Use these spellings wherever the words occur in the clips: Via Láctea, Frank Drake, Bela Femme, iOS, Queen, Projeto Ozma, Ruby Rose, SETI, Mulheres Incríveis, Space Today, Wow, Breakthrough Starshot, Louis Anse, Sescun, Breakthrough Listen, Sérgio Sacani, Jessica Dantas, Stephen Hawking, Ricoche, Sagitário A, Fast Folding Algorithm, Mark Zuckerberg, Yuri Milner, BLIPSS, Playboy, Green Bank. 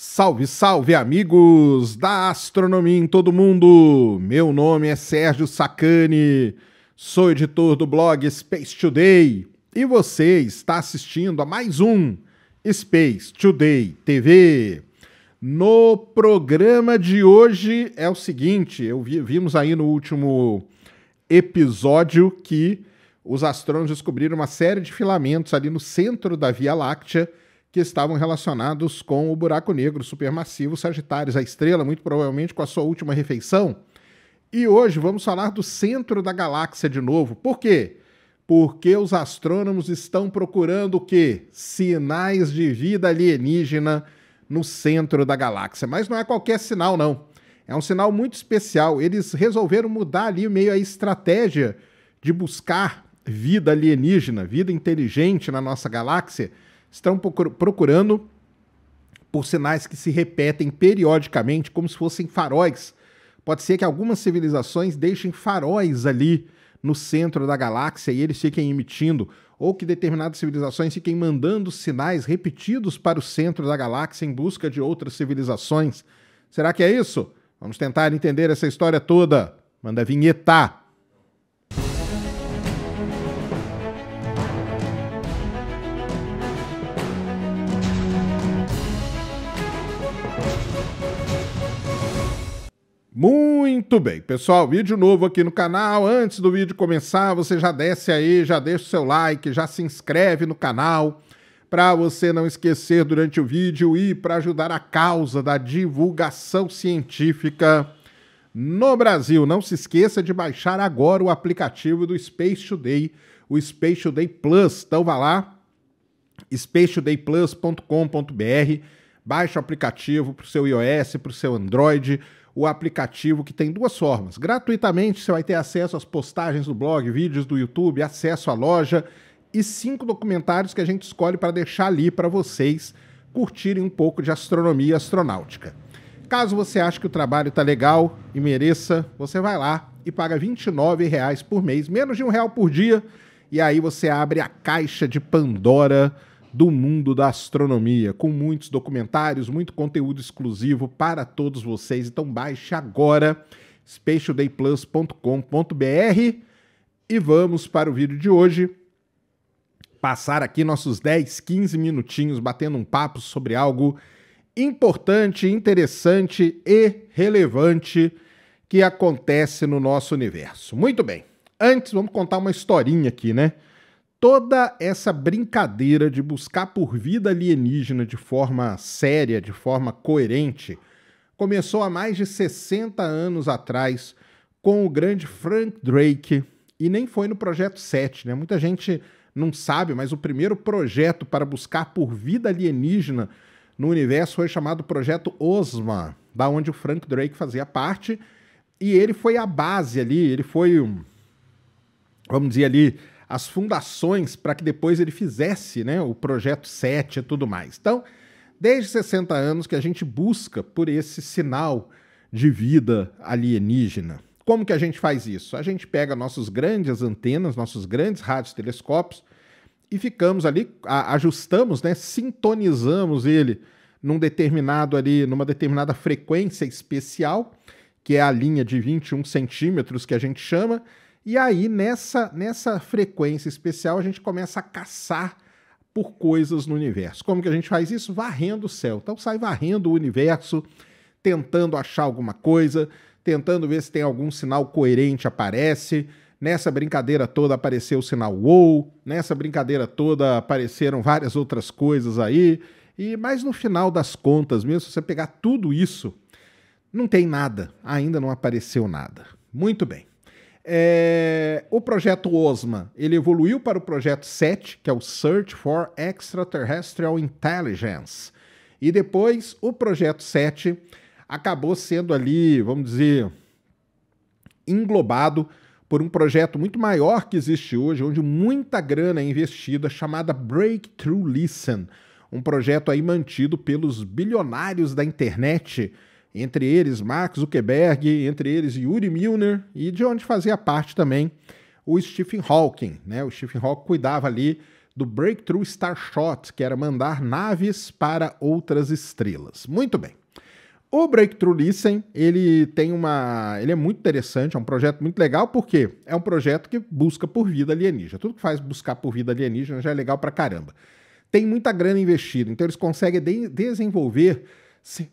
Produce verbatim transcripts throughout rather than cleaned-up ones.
Salve, salve, amigos da astronomia em todo mundo! Meu nome é Sérgio Sacani, sou editor do blog Space Today e você está assistindo a mais um Space Today T V. No programa de hoje é o seguinte, eu vi, vimos aí no último episódio que os astrônomos descobriram uma série de filamentos ali no centro da Via Láctea que estavam relacionados com o buraco negro supermassivo Sagitário A, estrela, muito provavelmente com a sua última refeição. E hoje vamos falar do centro da galáxia de novo. Por quê? Porque os astrônomos estão procurando o quê? Sinais de vida alienígena no centro da galáxia. Mas não é qualquer sinal, não. É um sinal muito especial. Eles resolveram mudar ali meio a estratégia de buscar vida alienígena, vida inteligente na nossa galáxia. Estão procurando por sinais que se repetem periodicamente, como se fossem faróis. Pode ser que algumas civilizações deixem faróis ali no centro da galáxia e eles fiquem emitindo, ou que determinadas civilizações fiquem mandando sinais repetidos para o centro da galáxia em busca de outras civilizações. Será que é isso? Vamos tentar entender essa história toda. Manda a vinheta! Muito bem, pessoal, vídeo novo aqui no canal. Antes do vídeo começar, você já desce aí, já deixa o seu like, já se inscreve no canal para você não esquecer durante o vídeo e para ajudar a causa da divulgação científica no Brasil. Não se esqueça de baixar agora o aplicativo do Space Today, o Space Today Plus. Então vá lá, space today plus ponto com ponto br, baixa o aplicativo para o seu iOS, para o seu Android, o aplicativo que tem duas formas. Gratuitamente, você vai ter acesso às postagens do blog, vídeos do YouTube, acesso à loja e cinco documentários que a gente escolhe para deixar ali para vocês curtirem um pouco de astronomia astronáutica. Caso você ache que o trabalho está legal e mereça, você vai lá e paga vinte e nove reais por mês, menos de um real por dia, e aí você abre a caixa de Pandora do mundo da astronomia, com muitos documentários, muito conteúdo exclusivo para todos vocês. Então baixe agora space today plus ponto com ponto br e vamos para o vídeo de hoje. Passar aqui nossos dez, quinze minutinhos batendo um papo sobre algo importante, interessante e relevante que acontece no nosso universo. Muito bem, antes vamos contar uma historinha aqui, né? Toda essa brincadeira de buscar por vida alienígena de forma séria, de forma coerente, começou há mais de sessenta anos atrás com o grande Frank Drake, e nem foi no Projeto SETI, né? Muita gente não sabe, mas o primeiro projeto para buscar por vida alienígena no universo foi chamado Projeto Ozma, da onde o Frank Drake fazia parte, e ele foi a base ali, ele foi, vamos dizer ali, as fundações para que depois ele fizesse, né, o Projeto SETI e tudo mais. Então, desde sessenta anos que a gente busca por esse sinal de vida alienígena. Como que a gente faz isso? A gente pega nossas grandes antenas, nossos grandes radiotelescópios e ficamos ali, ajustamos, né, sintonizamos ele num determinado ali, numa determinada frequência especial, que é a linha de vinte e um centímetros que a gente chama. E aí, nessa, nessa frequência especial, a gente começa a caçar por coisas no universo. Como que a gente faz isso? Varrendo o céu. Então, sai varrendo o universo, tentando achar alguma coisa, tentando ver se tem algum sinal coerente aparece. Nessa brincadeira toda apareceu o sinal Wow, nessa brincadeira toda apareceram várias outras coisas aí. E, mas no final das contas mesmo, se você pegar tudo isso, não tem nada. Ainda não apareceu nada. Muito bem. É, o projeto Ozma, ele evoluiu para o projeto SETI, que é o Search for Extraterrestrial Intelligence. E depois o projeto SETI acabou sendo ali, vamos dizer, englobado por um projeto muito maior que existe hoje, onde muita grana é investida, chamada Breakthrough Listen. Um projeto aí mantido pelos bilionários da internet, entre eles Mark Zuckerberg, entre eles Yuri Milner, e de onde fazia parte também o Stephen Hawking, né? O Stephen Hawking cuidava ali do Breakthrough Starshot, que era mandar naves para outras estrelas. Muito bem. O Breakthrough Listen, ele tem uma, ele é muito interessante, é um projeto muito legal, porque é um projeto que busca por vida alienígena. Tudo que faz buscar por vida alienígena já é legal pra caramba. Tem muita grana investida, então eles conseguem de desenvolver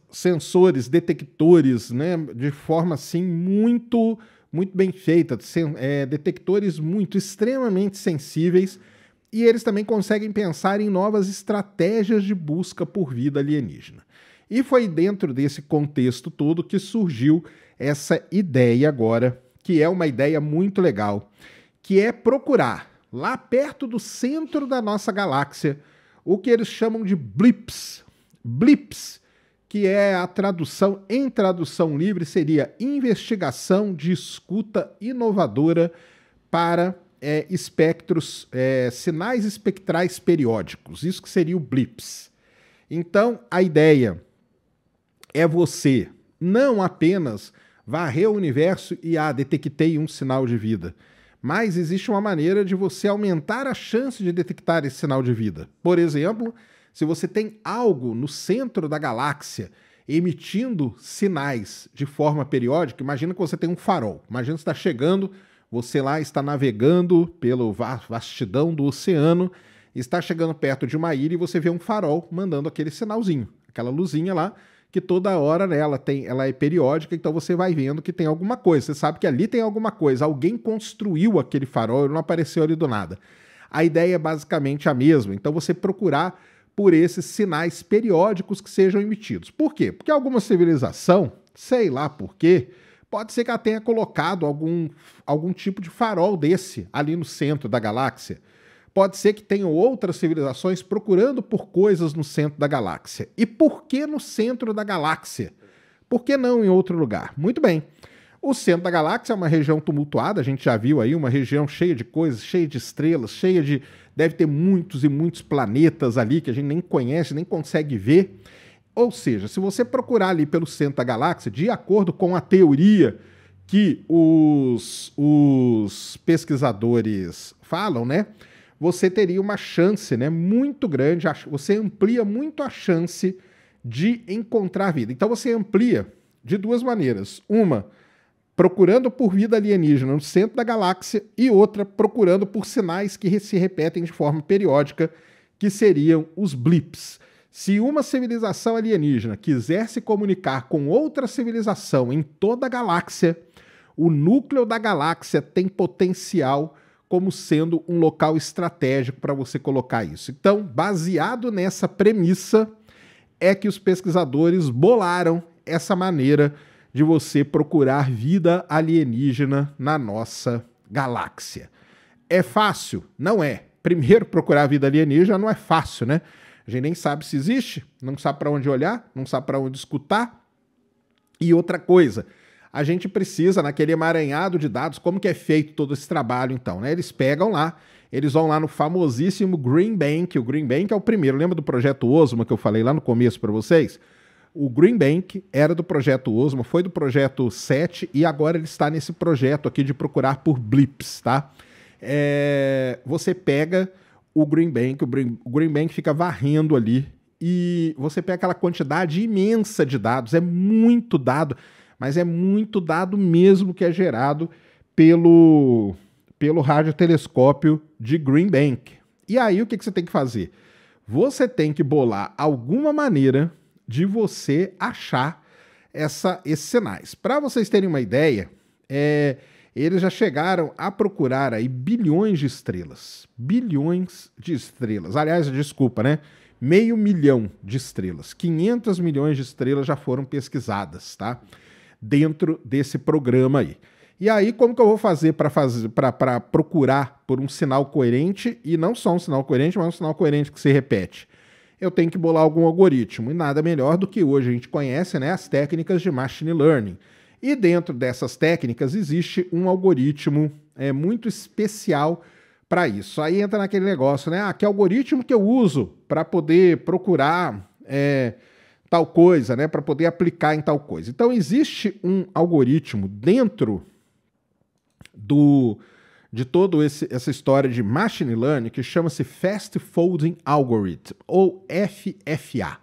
sensores, detectores, né, de forma assim muito, muito bem feita, é, detectores muito, extremamente sensíveis, e eles também conseguem pensar em novas estratégias de busca por vida alienígena. E foi dentro desse contexto todo que surgiu essa ideia agora, que é uma ideia muito legal, que é procurar, lá perto do centro da nossa galáxia, o que eles chamam de BLIPSS. BLIPSS, que é a tradução, em tradução livre, seria investigação de escuta inovadora para é, espectros, é, sinais espectrais periódicos. Isso que seria o BLIPSS. Então, a ideia é você não apenas varrer o universo e, ah, detectei um sinal de vida, mas existe uma maneira de você aumentar a chance de detectar esse sinal de vida. Por exemplo, se você tem algo no centro da galáxia emitindo sinais de forma periódica, imagina que você tem um farol, imagina que você está chegando, você lá está navegando pela vastidão do oceano, está chegando perto de uma ilha e você vê um farol mandando aquele sinalzinho, aquela luzinha lá, que toda hora né, ela, tem, ela é periódica, então você vai vendo que tem alguma coisa. Você sabe que ali tem alguma coisa, alguém construiu aquele farol, ele não apareceu ali do nada. A ideia é basicamente a mesma, então você procurar por esses sinais periódicos que sejam emitidos. Por quê? Porque alguma civilização, sei lá por quê, pode ser que ela tenha colocado algum, algum tipo de farol desse ali no centro da galáxia. Pode ser que tenham outras civilizações procurando por coisas no centro da galáxia. E por que no centro da galáxia? Por que não em outro lugar? Muito bem. O centro da galáxia é uma região tumultuada, a gente já viu aí, uma região cheia de coisas, cheia de estrelas, cheia de... Deve ter muitos e muitos planetas ali que a gente nem conhece, nem consegue ver. Ou seja, se você procurar ali pelo centro da galáxia, de acordo com a teoria que os, os pesquisadores falam, né? Você teria uma chance, né, muito grande, você amplia muito a chance de encontrar vida. Então você amplia de duas maneiras. Uma, procurando por vida alienígena no centro da galáxia, e outra, procurando por sinais que se repetem de forma periódica, que seriam os blips. Se uma civilização alienígena quiser se comunicar com outra civilização em toda a galáxia, o núcleo da galáxia tem potencial como sendo um local estratégico para você colocar isso. Então, baseado nessa premissa, é que os pesquisadores bolaram essa maneira de você procurar vida alienígena na nossa galáxia. É fácil? Não é. Primeiro, procurar vida alienígena não é fácil, né? A gente nem sabe se existe, não sabe para onde olhar, não sabe para onde escutar. E outra coisa... A gente precisa, naquele emaranhado de dados, como que é feito todo esse trabalho, então, né? Eles pegam lá, eles vão lá no famosíssimo Green Bank. O Green Bank é o primeiro. Lembra do Projeto Ozma que eu falei lá no começo para vocês? O Green Bank era do Projeto Ozma, foi do Projeto SETI e agora ele está nesse projeto aqui de procurar por blips, tá? É... Você pega o Green Bank, o Green... o Green Bank fica varrendo ali e você pega aquela quantidade imensa de dados, é muito dado... Mas é muito dado mesmo que é gerado pelo, pelo radiotelescópio de Green Bank. E aí o que, que você tem que fazer? Você tem que bolar alguma maneira de você achar essa, esses sinais. Para vocês terem uma ideia, é, eles já chegaram a procurar aí bilhões de estrelas. Bilhões de estrelas. Aliás, desculpa, né? Meio milhão de estrelas. quinhentos milhões de estrelas já foram pesquisadas, tá? Dentro desse programa aí. E aí, como que eu vou fazer para fazer, para procurar por um sinal coerente, e não só um sinal coerente, mas um sinal coerente que se repete? Eu tenho que bolar algum algoritmo, e nada melhor do que hoje a gente conhece, né, as técnicas de machine learning. E dentro dessas técnicas existe um algoritmo é, muito especial para isso. Aí entra naquele negócio, né, ah, que algoritmo que eu uso para poder procurar... É, tal coisa, né, para poder aplicar em tal coisa. Então existe um algoritmo dentro do de toda essa história de machine learning que chama-se Fast Folding Algorithm, ou F F A.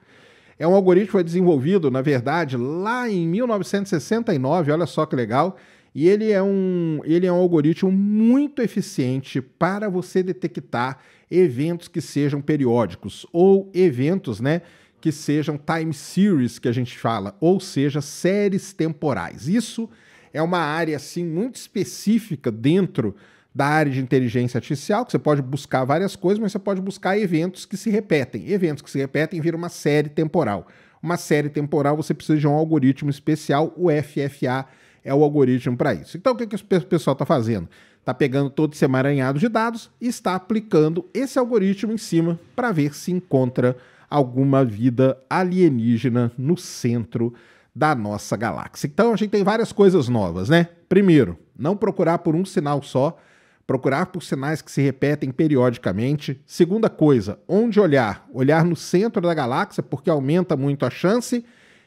É um algoritmo desenvolvido, na verdade, lá em mil novecentos e sessenta e nove, olha só que legal, e ele é um, ele é um algoritmo muito eficiente para você detectar eventos que sejam periódicos, ou eventos, né, que sejam time series, que a gente fala, ou seja, séries temporais. Isso é uma área assim, muito específica dentro da área de inteligência artificial, que você pode buscar várias coisas, mas você pode buscar eventos que se repetem. Eventos que se repetem viram uma série temporal. Uma série temporal, você precisa de um algoritmo especial, o F F A é o algoritmo para isso. Então, o que, que o pessoal está fazendo? Está pegando todo esse emaranhado de dados e está aplicando esse algoritmo em cima para ver se encontra alguma vida alienígena no centro da nossa galáxia. Então, a gente tem várias coisas novas, né? Primeiro, não procurar por um sinal só, procurar por sinais que se repetem periodicamente. Segunda coisa, onde olhar? Olhar no centro da galáxia, porque aumenta muito a chance.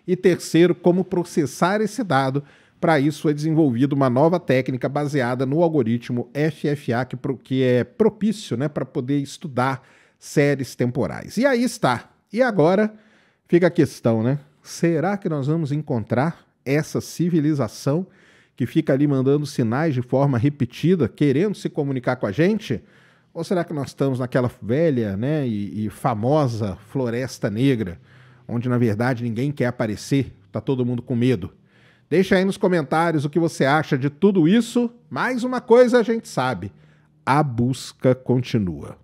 E terceiro, como processar esse dado. Para isso, foi desenvolvida uma nova técnica baseada no algoritmo F F A, que, pro, que é propício, né, para poder estudar séries temporais. E aí está. E agora fica a questão, né? Será que nós vamos encontrar essa civilização que fica ali mandando sinais de forma repetida, querendo se comunicar com a gente? Ou será que nós estamos naquela velha, né, e, e famosa floresta negra, onde, na verdade, ninguém quer aparecer, está todo mundo com medo? Deixa aí nos comentários o que você acha de tudo isso. Mais uma coisa a gente sabe, a busca continua.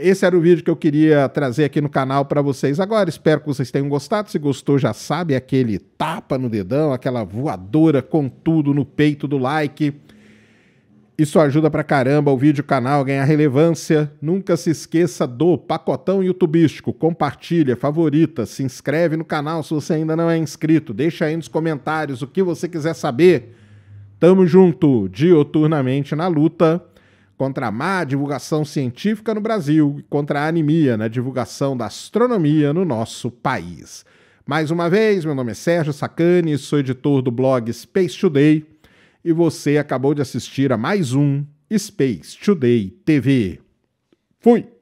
Esse era o vídeo que eu queria trazer aqui no canal para vocês agora. Espero que vocês tenham gostado. Se gostou, já sabe, aquele tapa no dedão, aquela voadora com tudo no peito do like. Isso ajuda pra caramba o vídeo, o canal ganhar relevância. Nunca se esqueça do pacotão youtubístico. Compartilha, favorita, se inscreve no canal se você ainda não é inscrito. Deixa aí nos comentários o que você quiser saber. Tamo junto, dioturnamente na luta contra a má divulgação científica no Brasil e contra a anemia na divulgação da astronomia no nosso país. Mais uma vez, meu nome é Sérgio Sacani, sou editor do blog Space Today e você acabou de assistir a mais um Space Today T V. Fui!